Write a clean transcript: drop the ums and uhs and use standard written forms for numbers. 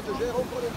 présidente Jérôme Collet.